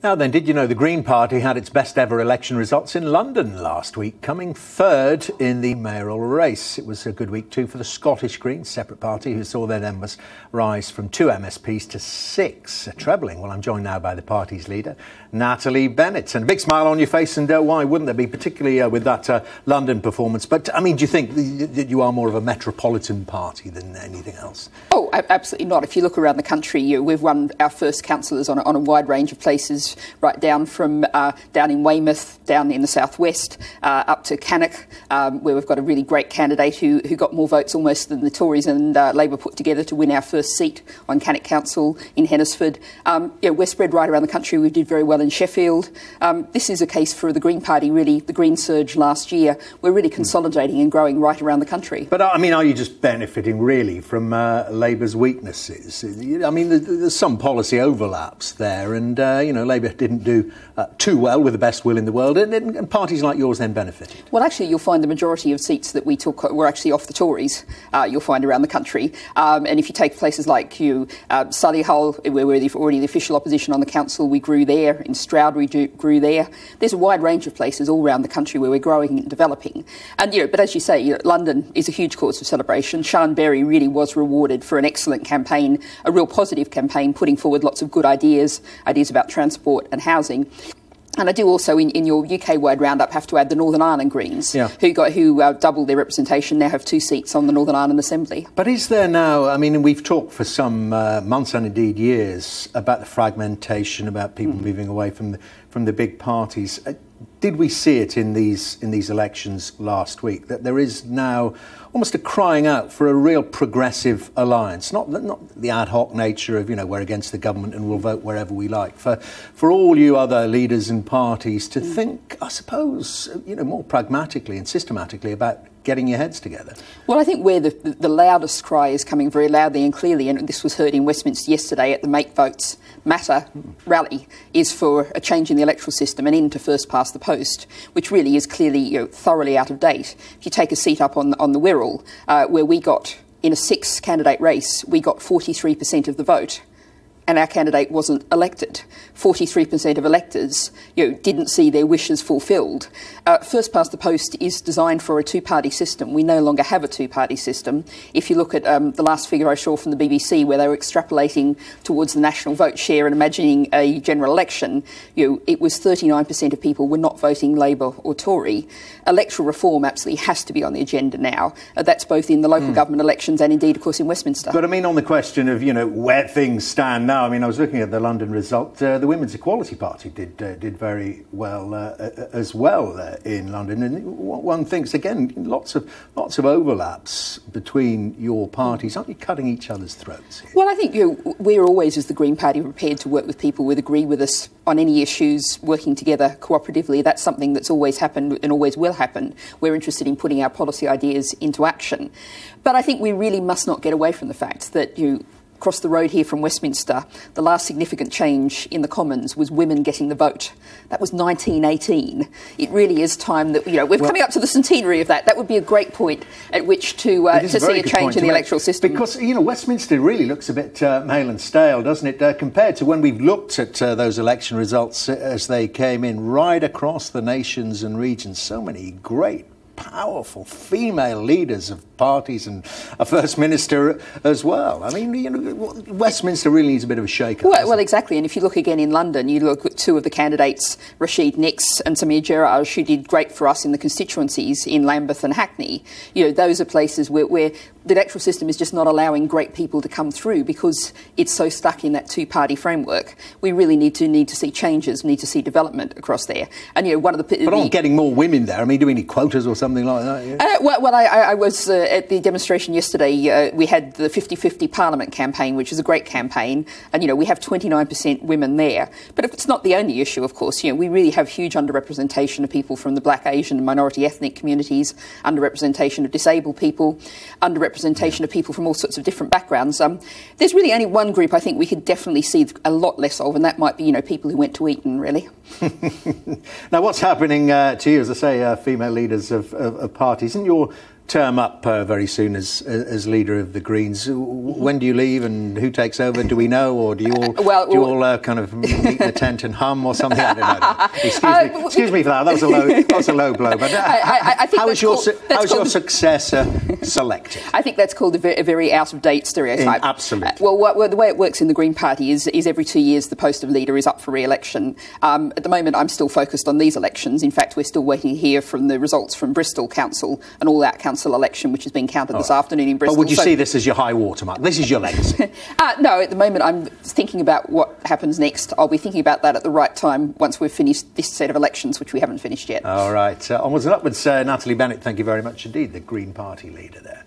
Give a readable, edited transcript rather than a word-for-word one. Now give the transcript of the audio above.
Now then, did you know the Green Party had its best ever election results in London last week, coming third in the mayoral race? It was a good week too for the Scottish Greens, separate party, who saw their numbers rise from 2 MSPs to 6, a trebling. Well, I'm joined now by the party's leader, Natalie Bennett. And a big smile on your face, and why wouldn't there be, particularly with that London performance? But, I mean, do you think that you are more of a metropolitan party than anything else? Oh, absolutely not. If you look around the country, we've won our first councillors on a wide range of places, right down from down in Weymouth, down in the southwest, up to Cannock, where we've got a really great candidate who got more votes almost than the Tories and Labor put together to win our first seat on Cannock Council in Hennisford. Yeah, we're spread right around the country. We did very well in Sheffield. This is a case for the Green Party, really, the Green surge last year. We're really consolidating and growing right around the country. But, I mean, are you just benefiting, really, from Labor's weaknesses? I mean, there's some policy overlaps there, and, you know, Labour didn't do too well with the best will in the world, and parties like yours then benefited. Well, actually, you'll find the majority of seats that we took were actually off the Tories, you'll find around the country. And if you take places like Solihull, where we're already the official opposition on the council, we grew there. In Stroud, we grew there. There's a wide range of places all around the country where we're growing and developing. And, you know, but as you say, you know, London is a huge cause for celebration. Sian Berry really was rewarded for an excellent campaign, a real positive campaign, putting forward lots of good ideas, ideas about transport and housing. And I do also, in your UK-wide roundup, have to add the Northern Ireland Greens, who doubled their representation, now have 2 seats on the Northern Ireland Assembly. But is there now, I mean, we've talked for some months and indeed years about the fragmentation, about people moving away from the big parties. Did we see it in these elections last week, that there is now almost a crying out for a real progressive alliance, not the ad hoc nature of, you know, we're against the government and we'll vote wherever we like, for all you other leaders and parties to think, I suppose, you know, more pragmatically and systematically about getting your heads together? Well, I think where the loudest cry is coming very loudly and clearly, and this was heard in Westminster yesterday at the Make Votes Matter rally, is for a change in the electoral system, an end to first past the post, which really is clearly, you know, thoroughly out of date. If you take a seat up on the Wirral, where we got, in a 6-candidate race, we got 43% of the vote, and our candidate wasn't elected. 43% of electors, you know, didn't see their wishes fulfilled. First past the post is designed for a two-party system. We no longer have a two-party system. If you look at the last figure I saw from the BBC, where they were extrapolating towards the national vote share and imagining a general election, you know, it was 39% of people were not voting Labour or Tory. Electoral reform absolutely has to be on the agenda now. That's both in the local government elections and indeed, of course, in Westminster. But I mean, on the question of, you know, where things stand now, I mean, I was looking at the London result. The Women's Equality Party did very well as well in London, and one thinks again lots of overlaps between your parties. Aren't you cutting each other's throats here? Well, I think, you know, we're always, as the Green Party, prepared to work with people who agree with us on any issues, working together cooperatively. That's something that's always happened and always will happen. We're interested in putting our policy ideas into action, but I think we really must not get away from the fact that across the road here from Westminster, the last significant change in the Commons was women getting the vote. That was 1918. It really is time that, you know, we're coming up to the centenary of that. That would be a great point at which to see a change in the electoral system. Because, you know, Westminster really looks a bit male and stale, doesn't it, compared to when we've looked at those election results as they came in right across the nations and regions. So many great, powerful female leaders of parties and a First Minister as well. I mean, you know, Westminster really needs a bit of a shake-up. Well, exactly. And if you look again in London, you look at 2 of the candidates, Rashid Nix and Samir Jeraal, who did great for us in the constituencies in Lambeth and Hackney. You know, those are places where the electoral system is just not allowing great people to come through because it's so stuck in that two-party framework. We really need to see changes, need to see development across there. And, you know, one of the... But on getting more women there, I mean, do we need quotas or something? Something like that, yeah. I was at the demonstration yesterday. We had the 50-50 Parliament campaign, which is a great campaign, and, you know, we have 29% women there. But if it's not the only issue, of course, you know, we really have huge underrepresentation of people from the black, Asian and minority ethnic communities, underrepresentation of disabled people, underrepresentation of people from all sorts of different backgrounds. There's really only one group I think we could definitely see a lot less of, and that might be, you know, people who went to Eton, really. Now, what's happening to you, as I say, female leaders of parties, and your term up very soon as leader of the Greens. When do you leave, and who takes over? Do we know, or do you all kind of meet the tent and hum or something? I don't know. Excuse me for that. That was a low blow. But how is your successor selected? I think that's called a very out of date stereotype. Absolutely. Well, the way it works in the Green Party is every 2 years the post of leader is up for re-election. At the moment, I'm still focused on these elections. In fact, we're still waiting to hear from the results from Bristol Council and all that council election, which is being counted this afternoon in Bristol. But would you see this as your high watermark? This is your legacy? No, at the moment I'm thinking about what happens next. I'll be thinking about that at the right time once we've finished this set of elections, which we haven't finished yet. All right. Onwards and upwards, Natalie Bennett, thank you very much indeed, the Green Party leader there.